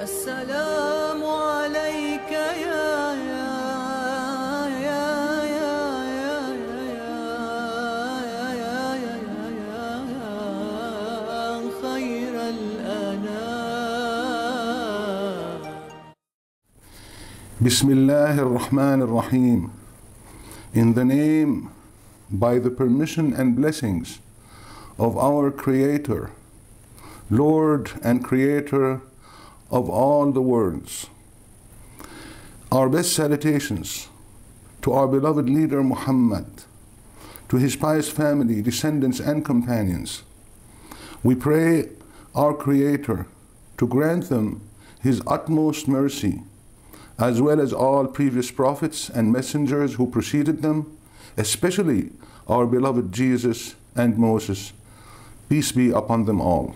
السلام عليك يا خير الأنام. بسم الله الرحمن الرحيم. In the name, by the permission and blessings of our Creator, Lord and Creator of all the worlds. Our best salutations to our beloved leader Muhammad, to his pious family, descendants and companions. We pray our Creator to grant them his utmost mercy, as well as all previous prophets and messengers who preceded them, especially our beloved Jesus and Moses. Peace be upon them all.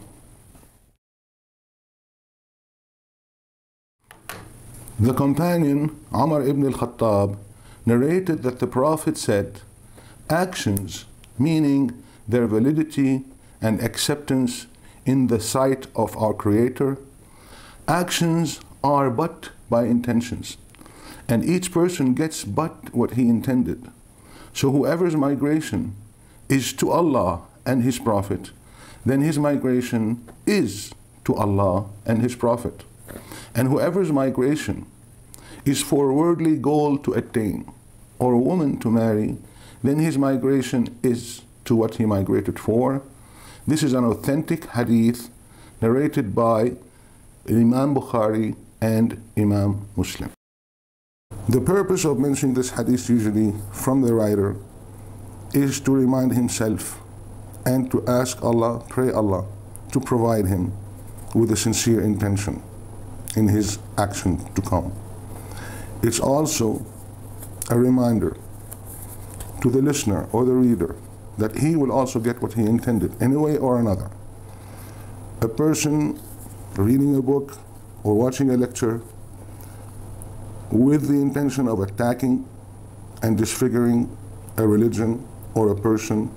The companion Umar ibn al-Khattab narrated that the Prophet said, actions, meaning their validity and acceptance in the sight of our Creator, actions are but by intentions, and each person gets but what he intended. So whoever's migration is to Allah and His Prophet, then his migration is to Allah and His Prophet. And whoever's migration is for worldly goal to attain, or a woman to marry, then his migration is to what he migrated for. This is an authentic hadith narrated by Imam Bukhari and Imam Muslim. The purpose of mentioning this hadith, usually from the writer, is to remind himself and to ask Allah, pray Allah, to provide him with a sincere intention in his action to come. It's also a reminder to the listener or the reader that he will also get what he intended in a way or another. A person reading a book or watching a lecture with the intention of attacking and disfiguring a religion or a person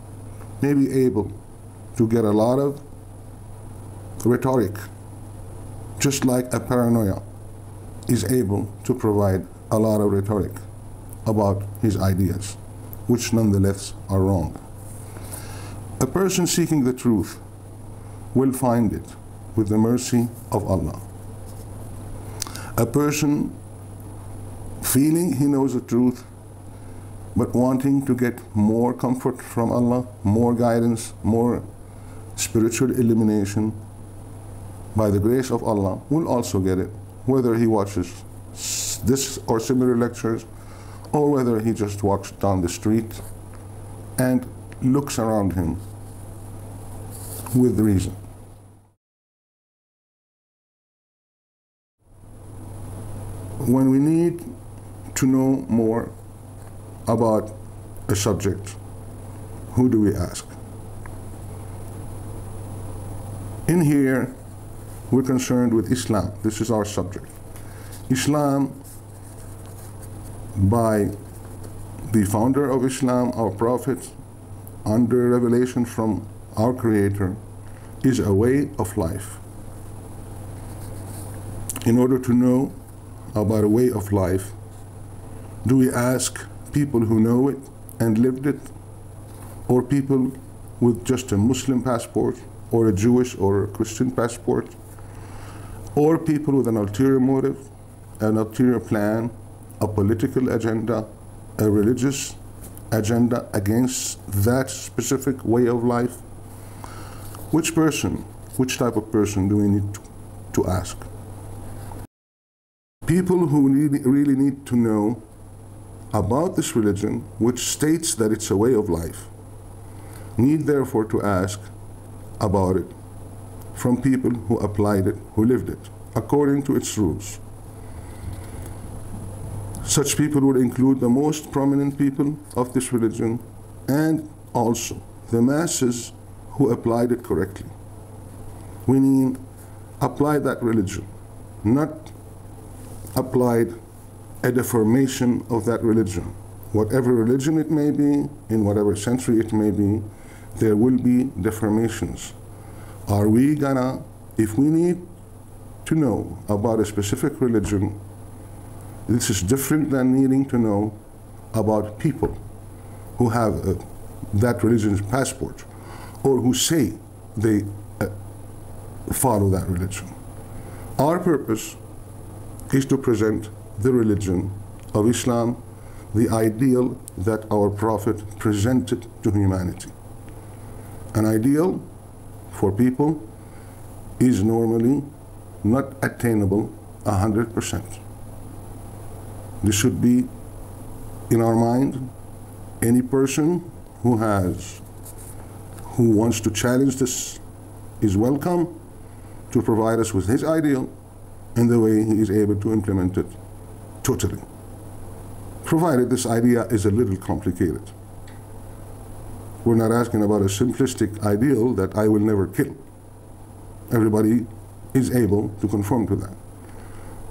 may be able to get a lot of rhetoric, just like a paranoia is able to provide a lot of rhetoric about his ideas, which nonetheless are wrong. A person seeking the truth will find it with the mercy of Allah. A person feeling he knows the truth but wanting to get more comfort from Allah, more guidance, more spiritual illumination, by the grace of Allah, will also get it, whether he watches this or similar lectures, or whether he just walks down the street and looks around him with reason. When we need to know more about a subject, who do we ask? In here, we're concerned with Islam. This is our subject. Islam, by the founder of Islam, our Prophet, under revelation from our Creator, is a way of life. In order to know about a way of life, do we ask people who know it and lived it, or people with just a Muslim passport, or a Jewish or a Christian passport, or people with an ulterior motive, an ulterior plan, a political agenda, a religious agenda against that specific way of life? Which person, which type of person do we need to ask? People who really need to know about this religion, which states that it's a way of life, need therefore to ask about it from people who applied it, who lived it, according to its rules. Such people would include the most prominent people of this religion and also the masses who applied it correctly. We mean apply that religion, not applied a deformation of that religion. Whatever religion it may be, in whatever century it may be, there will be deformations. Are we gonna, if we need to know about a specific religion, this is different than needing to know about people who have that religion's passport or who say they follow that religion. Our purpose is to present the religion of Islam, the ideal that our Prophet presented to humanity. An ideal for people is normally not attainable 100%. This should be in our mind. Any person who wants to challenge this is welcome to provide us with his ideal and the way he is able to implement it totally. Provided this idea is a little complicated. We're not asking about a simplistic ideal that I will never kill. Everybody is able to conform to that.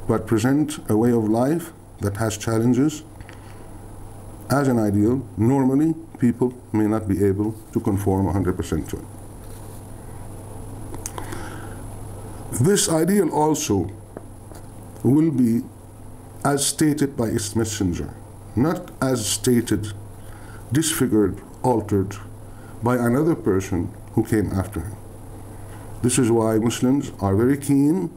But present a way of life that has challenges as an ideal, normally people may not be able to conform 100% to it. This ideal also will be as stated by its messenger, not as stated, disfigured, altered by another person who came after him. This is why Muslims are very keen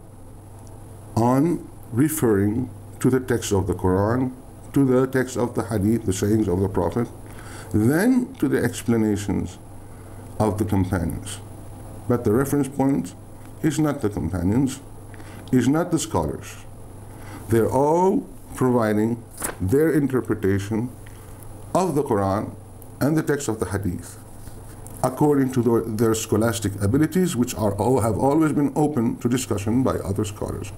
on referring to the text of the Qur'an, to the text of the Hadith, the sayings of the Prophet, then to the explanations of the companions. But the reference point is not the companions, is not the scholars. They're all providing their interpretation of the Qur'an and the text of the Hadith according to their scholastic abilities, which have always been open to discussion by other scholars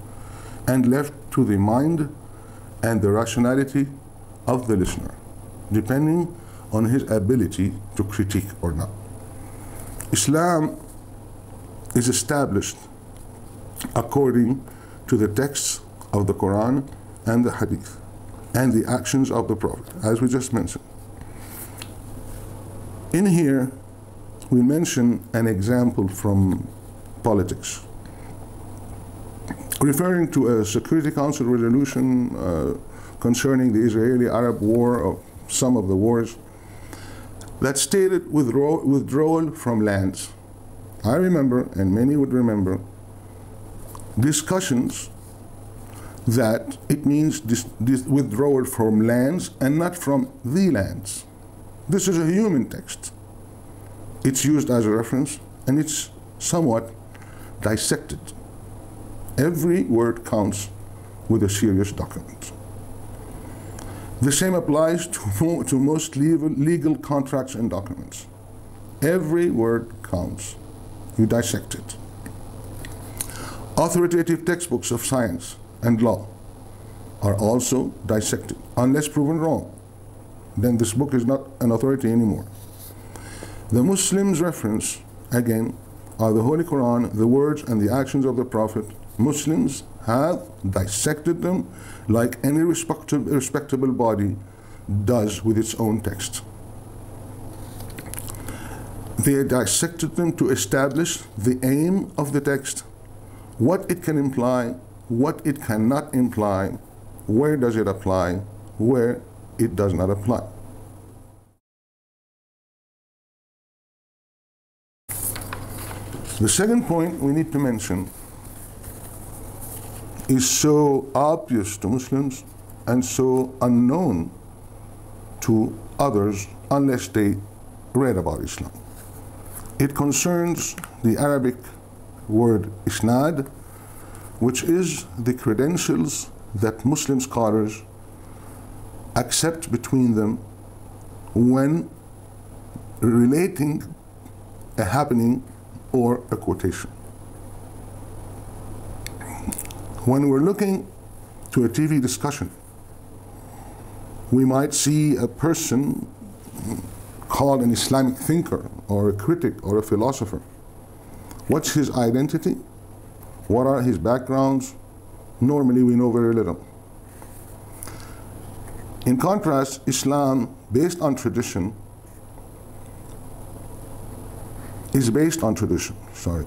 and left to the mind and the rationality of the listener, depending on his ability to critique or not. Islam is established according to the texts of the Qur'an and the Hadith and the actions of the Prophet, as we just mentioned. In here, we mention an example from politics, referring to a Security Council resolution concerning the Israeli-Arab war, or some of the wars, that stated withdrawal from lands. I remember, and many would remember, discussions that it means withdrawal from lands and not from the lands. This is a human text. It's used as a reference and it's somewhat dissected. Every word counts with a serious document. The same applies to most legal contracts and documents. Every word counts. You dissect it. Authoritative textbooks of science and law are also dissected, unless proven wrong. Then this book is not an authority anymore. The Muslims' reference, again, are the Holy Qur'an, the words and the actions of the Prophet. Muslims have dissected them like any respectable body does with its own text. They dissected them to establish the aim of the text, what it can imply, what it cannot imply, where does it apply, where it does not apply. The second point we need to mention is so obvious to Muslims and so unknown to others unless they read about Islam. It concerns the Arabic word Isnad, which is the credentials that Muslim scholars accept between them when relating a happening or a quotation. When we're looking to a TV discussion, we might see a person called an Islamic thinker or a critic or a philosopher. What's his identity? What are his backgrounds? Normally we know very little. In contrast, Islam, based on tradition, is based on tradition, sorry.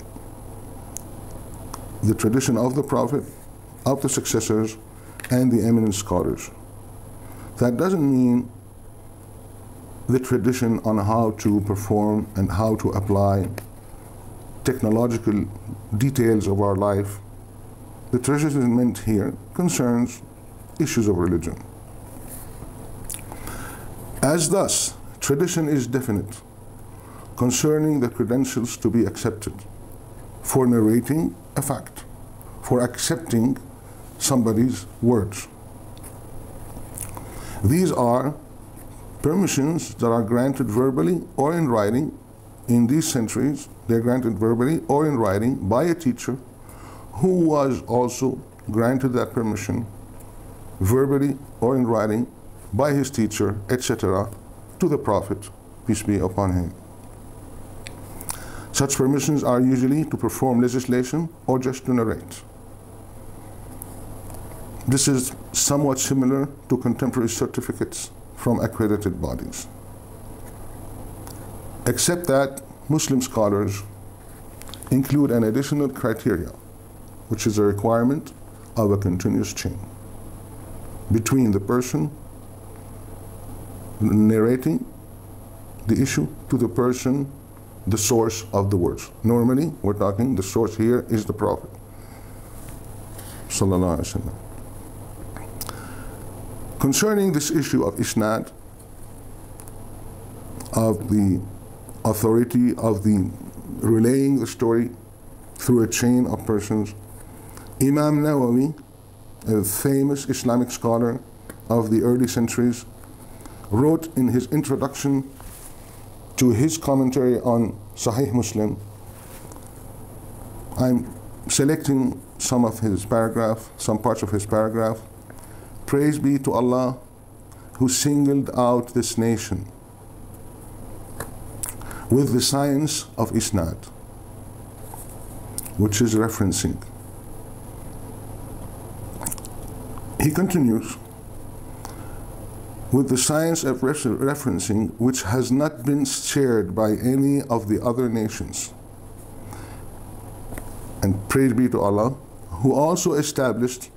the tradition of the Prophet, of the successors, and the eminent scholars. That doesn't mean the tradition on how to perform and how to apply technological details of our life. The tradition meant here concerns issues of religion. As thus, tradition is definite concerning the credentials to be accepted for narrating a fact, for accepting somebody's words. These are permissions that are granted verbally or in writing. In these centuries, they're granted verbally or in writing by a teacher who was also granted that permission verbally or in writing by his teacher, etc., to the Prophet, peace be upon him. Such permissions are usually to perform legislation or just to narrate. This is somewhat similar to contemporary certificates from accredited bodies, except that Muslim scholars include an additional criteria, which is a requirement of a continuous chain between the person narrating the issue to the person, the source of the words. Normally, we're talking the source here is the Prophet, sallallahu alayhi wa sallam. Concerning this issue of Isnad, of the authority of the relaying the story through a chain of persons, Imam Nawawi, a famous Islamic scholar of the early centuries, wrote in his introduction to his commentary on Sahih Muslim. I'm selecting some of his paragraph, some parts of his paragraph. Praise be to Allah who singled out this nation with the science of Isnad, which is referencing. He continues, with the science of referencing which has not been shared by any of the other nations. And praise be to Allah, who also established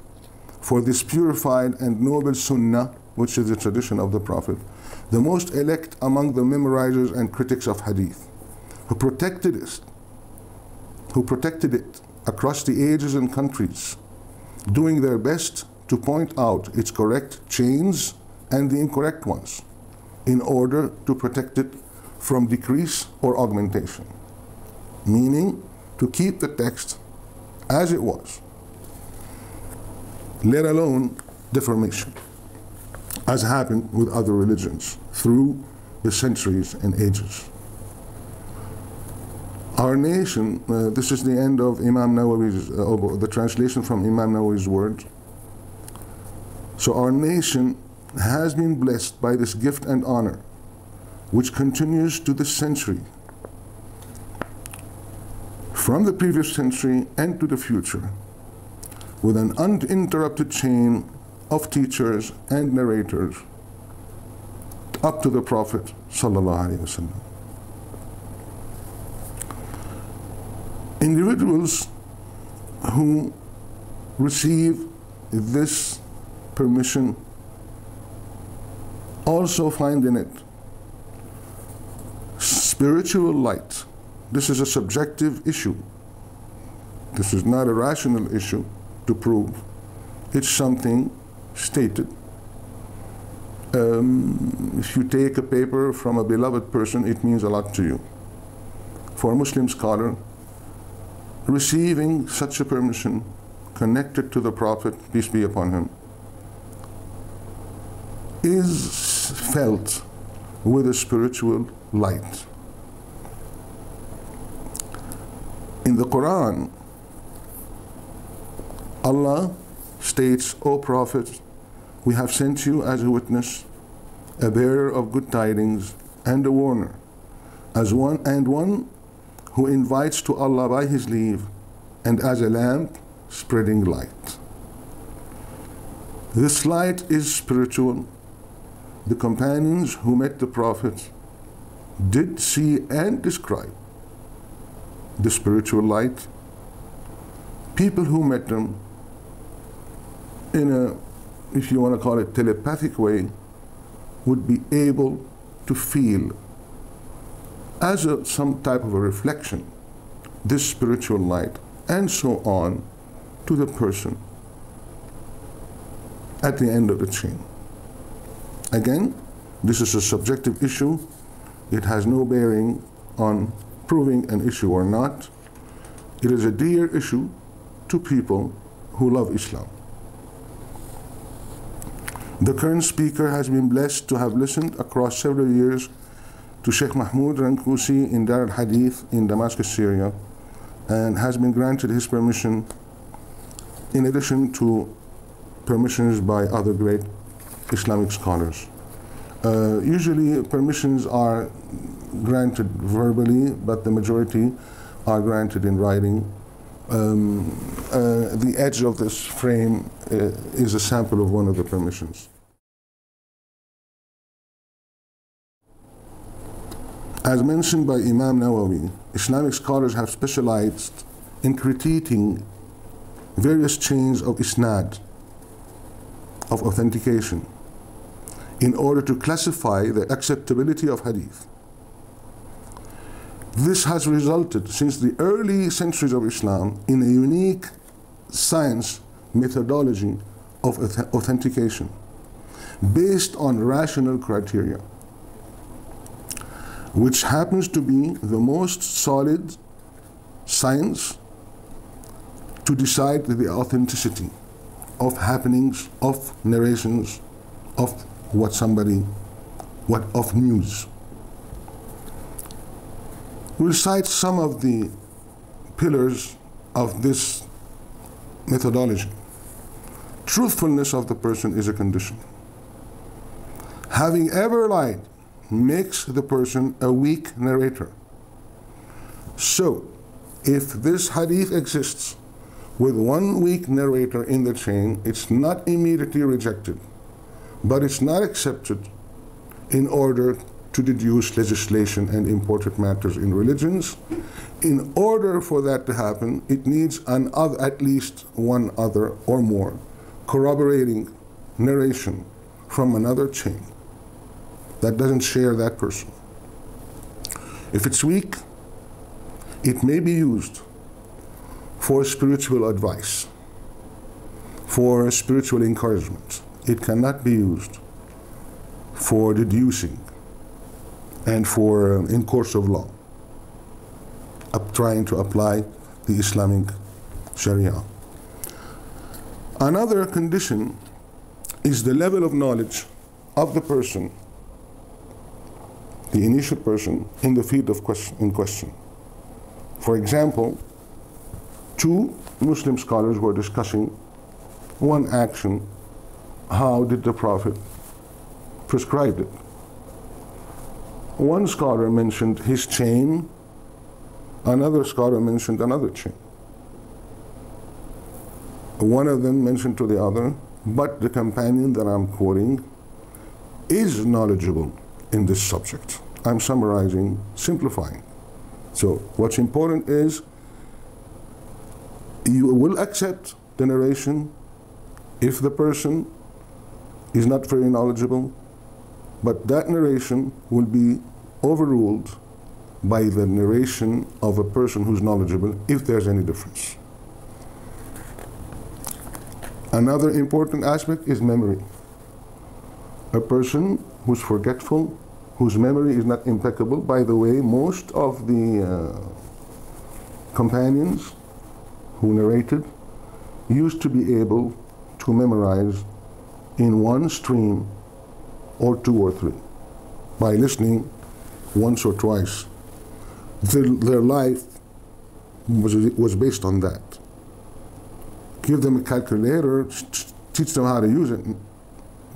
for this purified and noble Sunnah, which is the tradition of the Prophet, the most elect among the memorizers and critics of Hadith, who protected it across the ages and countries, doing their best to point out its correct chains and the incorrect ones, in order to protect it from decrease or augmentation, meaning to keep the text as it was, let alone deformation, as happened with other religions through the centuries and ages. Our nation, this is the end of Imam Nawawi's, the translation from Imam Nawawi's words. So our nation has been blessed by this gift and honor, which continues to this century, from the previous century and to the future, with an uninterrupted chain of teachers and narrators up to the Prophet sallallahu alayhi wa sallam. Individuals who receive this permission also find in it spiritual light. This is a subjective issue. This is not a rational issue to prove. It's something stated. If you take a paper from a beloved person, it means a lot to you. For a Muslim scholar, receiving such a permission connected to the Prophet, peace be upon him, is felt with a spiritual light. In the Qur'an, Allah states, O Prophet, we have sent you as a witness, a bearer of good tidings, and a warner, as one who invites to Allah by his leave, and as a lamp spreading light. This light is spiritual. The companions who met the Prophet did see and describe the spiritual light people who met them in a, if you want to call it, telepathic way, would be able to feel as a, some type of a reflection, this spiritual light, and so on, to the person at the end of the chain. Again, this is a subjective issue. It has no bearing on proving an issue or not. It is a dear issue to people who love Islam. The current speaker has been blessed to have listened across several years to Sheikh Mahmoud Rankusi in Dar al-Hadith in Damascus, Syria, and has been granted his permission in addition to permissions by other great Islamic scholars. Usually permissions are granted verbally, but the majority are granted in writing. The edge of this frame is a sample of one of the permissions. As mentioned by Imam Nawawi, Islamic scholars have specialized in critiquing various chains of Isnad, of authentication, in order to classify the acceptability of Hadith. This has resulted, since the early centuries of Islam, in a unique science methodology of authentication based on rational criteria, which happens to be the most solid science to decide the authenticity of happenings, of narrations, of of news. We'll cite some of the pillars of this methodology. Truthfulness of the person is a condition. Having ever lied makes the person a weak narrator. So, if this hadith exists with one weak narrator in the chain, it's not immediately rejected, but it's not accepted in order to deduce legislation and important matters in religions. In order for that to happen, it needs at least one other or more corroborating narration from another chain that doesn't share that person. If it's weak, it may be used for spiritual advice, for spiritual encouragement. It cannot be used for deducing and for, in course of law, trying to apply the Islamic Sharia. Another condition is the level of knowledge of the person, the initial person, in the field of question. For example, two Muslim scholars were discussing one action. How did the Prophet prescribe it? One scholar mentioned his chain, another scholar mentioned another chain. One of them mentioned to the other, but the companion that I'm quoting is knowledgeable in this subject. I'm summarizing, simplifying. So what's important is you will accept the narration if the person is not very knowledgeable, but that narration will be overruled by the narration of a person who's knowledgeable, if there's any difference. Another important aspect is memory. A person who's forgetful, whose memory is not impeccable. By the way, most of the companions who narrated used to be able to memorize in one stream or two or three by listening once or twice. Their life was based on that. Give them a calculator, teach them how to use it.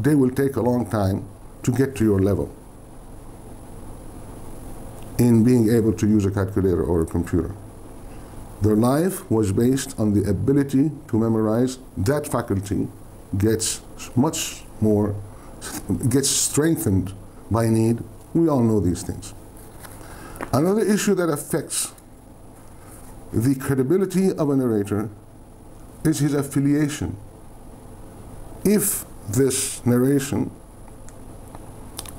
They will take a long time to get to your level in being able to use a calculator or a computer. Their life was based on the ability to memorize. That faculty gets much more, gets strengthened by need. We all know these things. Another issue that affects the credibility of a narrator is his affiliation. If this narration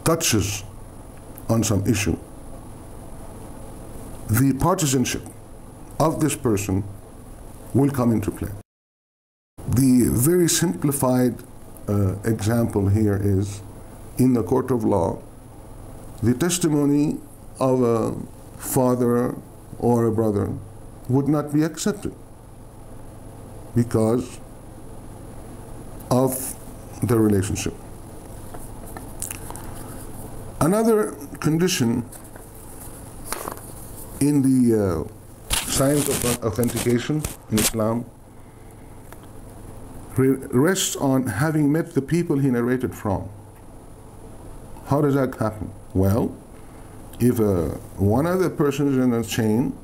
touches on some issue, the partisanship of this person will come into play. The very simplified example here is, in the court of law, the testimony of a father or a brother would not be accepted because of the relationship. Another condition in the science of authentication in Islam rests on having met the people he narrated from. How does that happen? Well, if one other person in a chain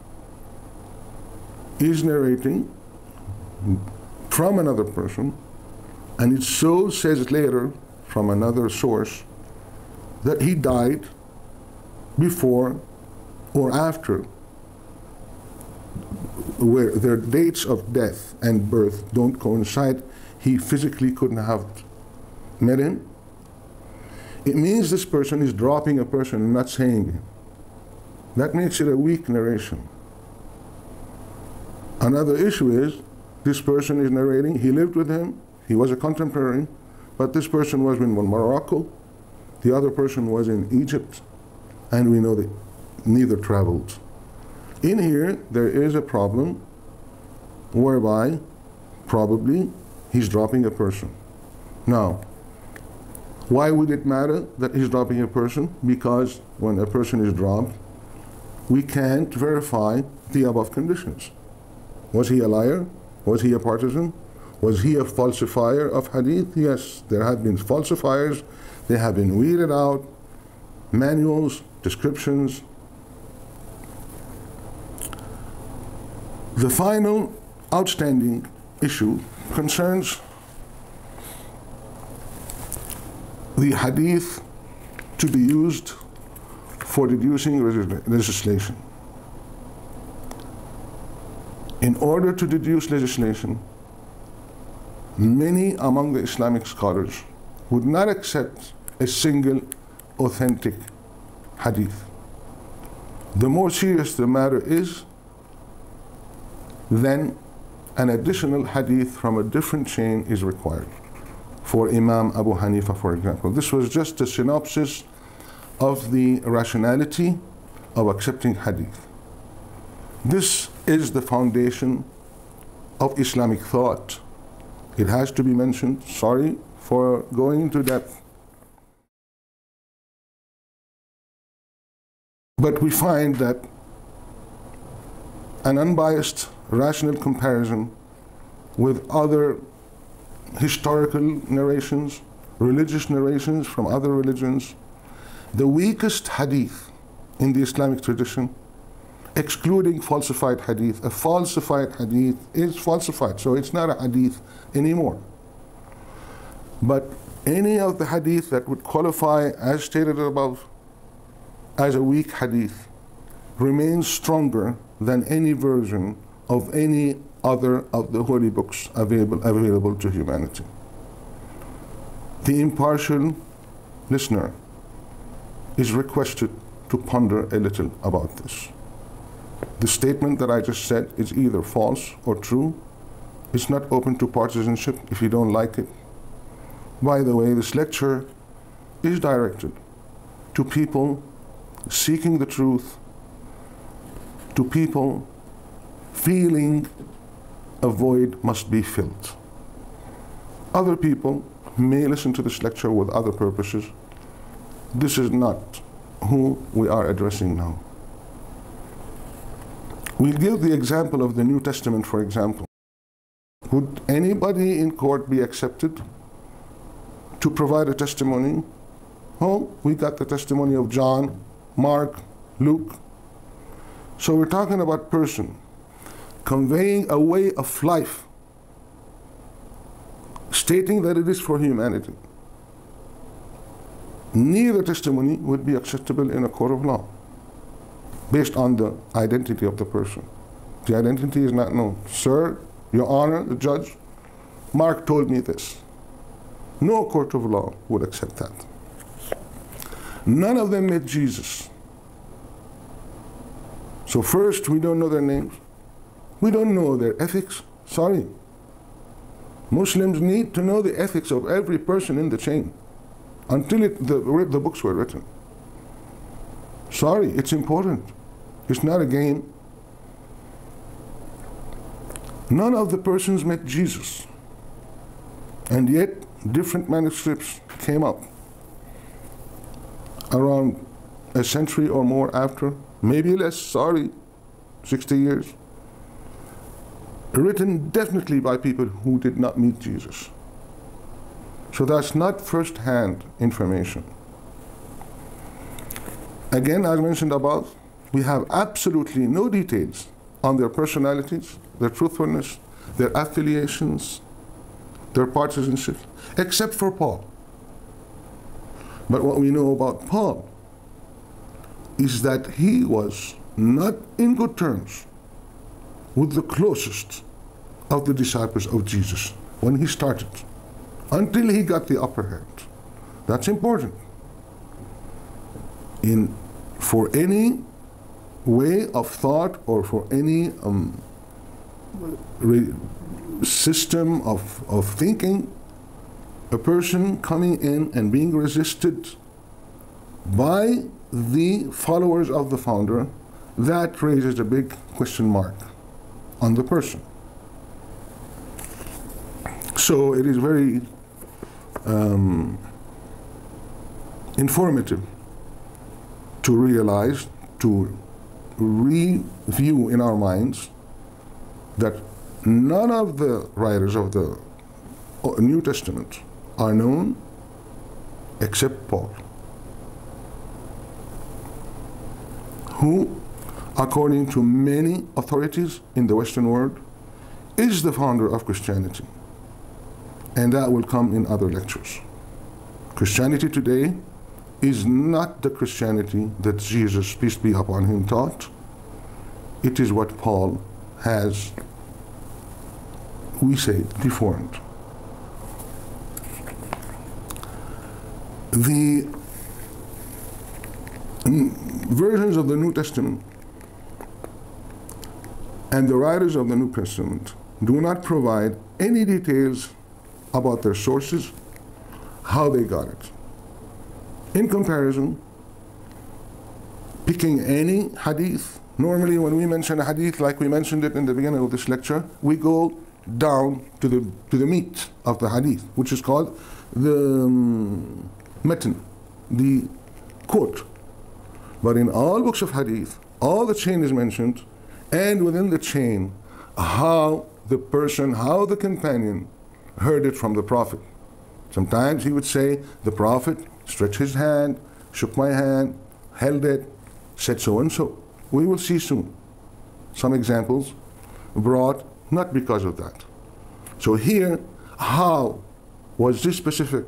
is narrating from another person, and it so says it later from another source that he died before or after, where their dates of death and birth don't coincide, he physically couldn't have met him, it means this person is dropping a person and not saying him. That makes it a weak narration. Another issue is, this person is narrating, he lived with him, he was a contemporary, but this person was in Morocco, the other person was in Egypt, and we know that neither traveled. In here, there is a problem whereby probably he's dropping a person. Now, why would it matter that he's dropping a person? Because when a person is dropped, we can't verify the above conditions. Was he a liar? Was he a partisan? Was he a falsifier of hadith? Yes, there have been falsifiers. They have been weeded out. Manuals, descriptions. The final outstanding issue concerns the hadith to be used for deducing legislation. In order to deduce legislation, many among the Islamic scholars would not accept a single authentic hadith. The more serious the matter is, then an additional hadith from a different chain is required. For Imam Abu Hanifa, for example. This was just a synopsis of the rationality of accepting hadith. This is the foundation of Islamic thought. It has to be mentioned. Sorry for going into depth. But we find that an unbiased rational comparison with other historical narrations, religious narrations from other religions. The weakest hadith in the Islamic tradition, excluding falsified hadith, a falsified hadith is falsified, so it's not a hadith anymore. But any of the hadith that would qualify, as stated above, as a weak hadith remains stronger than any version of any other of the holy books available to humanity. The impartial listener is requested to ponder a little about this. The statement that I just said is either false or true. It's not open to partisanship if you don't like it. By the way, this lecture is directed to people seeking the truth, to people feeling a void must be filled. Other people may listen to this lecture with other purposes. This is not who we are addressing now. We'll give the example of the New Testament, for example. Would anybody in court be accepted to provide a testimony? Oh, we got the testimony of John, Mark, Luke. So we're talking about person conveying a way of life, stating that it is for humanity. Neither testimony would be acceptable in a court of law, based on the identity of the person. The identity is not known. Sir, Your Honor, the judge, Mark told me this. No court of law would accept that. None of them met Jesus. So first, we don't know their names. We don't know their ethics. Sorry. Muslims need to know the ethics of every person in the chain until the books were written. Sorry, it's important. It's not a game. None of the persons met Jesus, and yet different manuscripts came up around a century or more after, maybe less, sorry, 60 years, written definitely by people who did not meet Jesus. So that's not first-hand information. Again, as mentioned above, we have absolutely no details on their personalities, their truthfulness, their affiliations, their partisanship, except for Paul. But what we know about Paul is that he was not in good terms with the closest of the disciples of Jesus when he started, until he got the upper hand. That's important. For any way of thought or for any system of thinking, a person coming in and being resisted by the followers of the founder, that raises a big question mark on the person. So it is very informative to realize, to review in our minds, that none of the writers of the New Testament are known except Paul, who, according to many authorities in the Western world, is the founder of Christianity. And that will come in other lectures. Christianity today is not the Christianity that Jesus, peace be upon him, taught. It is what Paul has, we say, deformed. The versions of the New Testament and the writers of the New Testament do not provide any details about their sources, how they got it. In comparison, picking any hadith, normally when we mention a hadith, like we mentioned it in the beginning of this lecture, we go down to the meat of the hadith, which is called the matn, the quote. But in all books of hadith, all the chain is mentioned, and within the chain, how the person, how the companion heard it from the Prophet. Sometimes he would say, the Prophet stretched his hand, shook my hand, held it, said so and so. We will see soon some examples brought not because of that. So here, how was this specific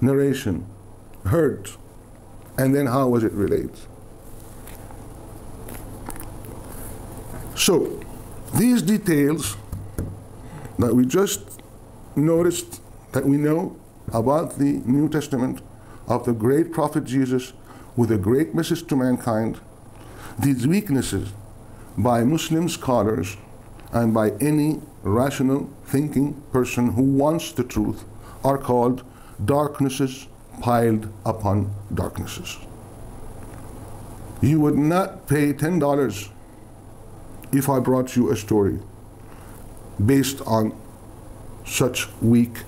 narration heard, and then how was it relayed? So these details that we just noticed, that we know about the New Testament, of the great prophet Jesus with a great message to mankind, these weaknesses by Muslim scholars and by any rational thinking person who wants the truth are called darknesses piled upon darknesses. You would not pay $10 if I brought you a story based on such weak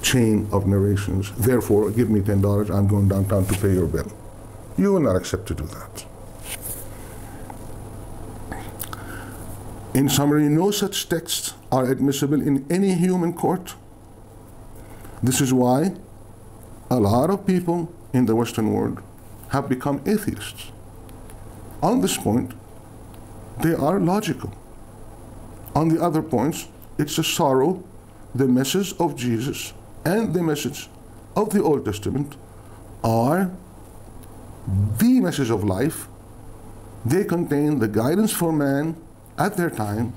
chain of narrations. Therefore, give me $10, I'm going downtown to pay your bill. You will not accept to do that. In summary, no such texts are admissible in any human court. This is why a lot of people in the Western world have become atheists. On this point, they are logical. On the other points, it's a sorrow, the message of Jesus and the message of the Old Testament are the message of life. They contain the guidance for man at their time,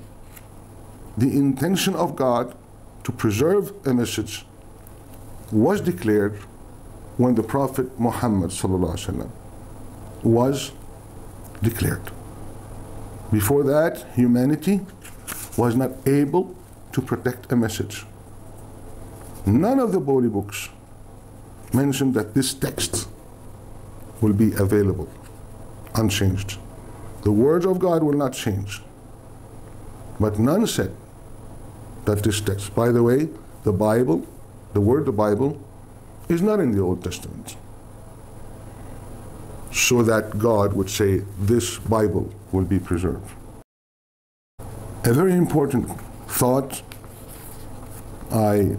the intention of God to preserve a message was declared when the Prophet Muhammad sallallahu alayhi wa sallam was declared. Before that, humanity was not able to protect a message. None of the holy books mentioned that this text will be available unchanged. The words of God will not change. But none said that this text, by the way, the Bible, the word the Bible, is not in the Old Testament. So that God would say, this Bible will be preserved. A very important thought I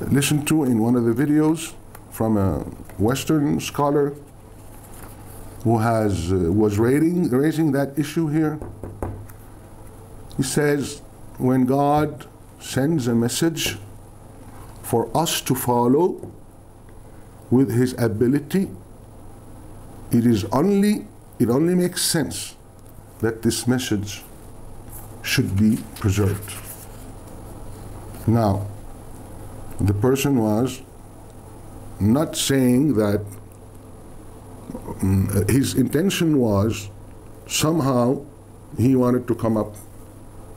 listened to in one of the videos from a Western scholar who was raising that issue here. He says, when God sends a message for us to follow with His ability, it only makes sense that this message should be preserved. Now, the person was not saying that his intention was somehow he wanted to come up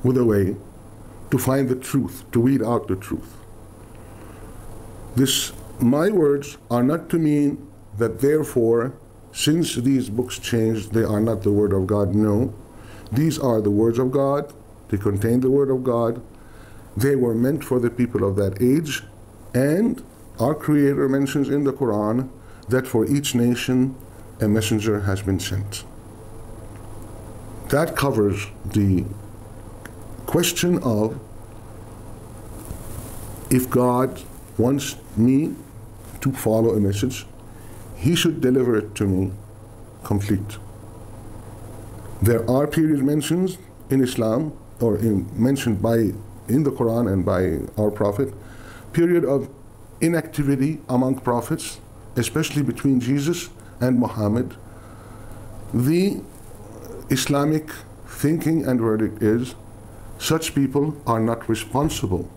with a way to find the truth, to weed out the truth. This, my words are not to mean that therefore, since these books changed, they are not the Word of God. No, these are the words of God. They contain the Word of God. They were meant for the people of that age, and our Creator mentions in the Qur'an that for each nation a messenger has been sent. That covers the question of if God wants me to follow a message, He should deliver it to me complete. There are period mentions in Islam, or mentioned in the Qur'an and by our Prophet, period of inactivity among prophets, especially between Jesus and Muhammad. The Islamic thinking and verdict is such people are not responsible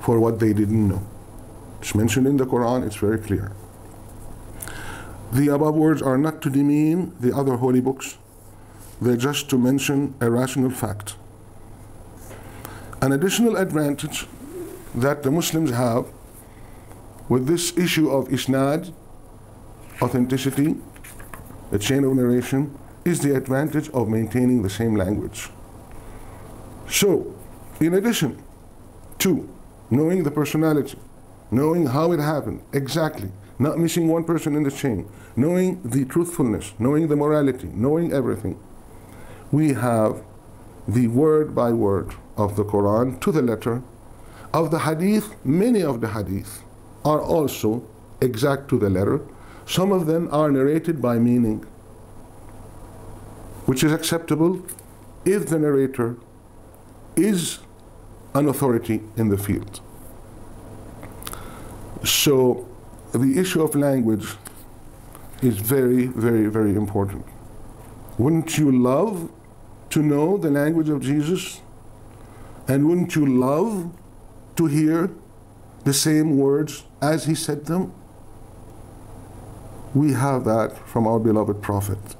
for what they didn't know. It's mentioned in the Qur'an, it's very clear. The above words are not to demean the other holy books. They're just to mention a rational fact. An additional advantage that the Muslims have with this issue of Isnad, authenticity, the chain of narration, is the advantage of maintaining the same language. So, in addition to knowing the personality, knowing how it happened exactly, not missing one person in the chain, knowing the truthfulness, knowing the morality, knowing everything, we have the word by word of the Qur'an to the letter. Of the Hadith, many of the Hadith are also exact to the letter. Some of them are narrated by meaning, which is acceptable if the narrator is an authority in the field. So the issue of language is very, very, very important. Wouldn't you love to know the language of Jesus? And wouldn't you love to hear the same words as He said them? We have that from our beloved Prophet.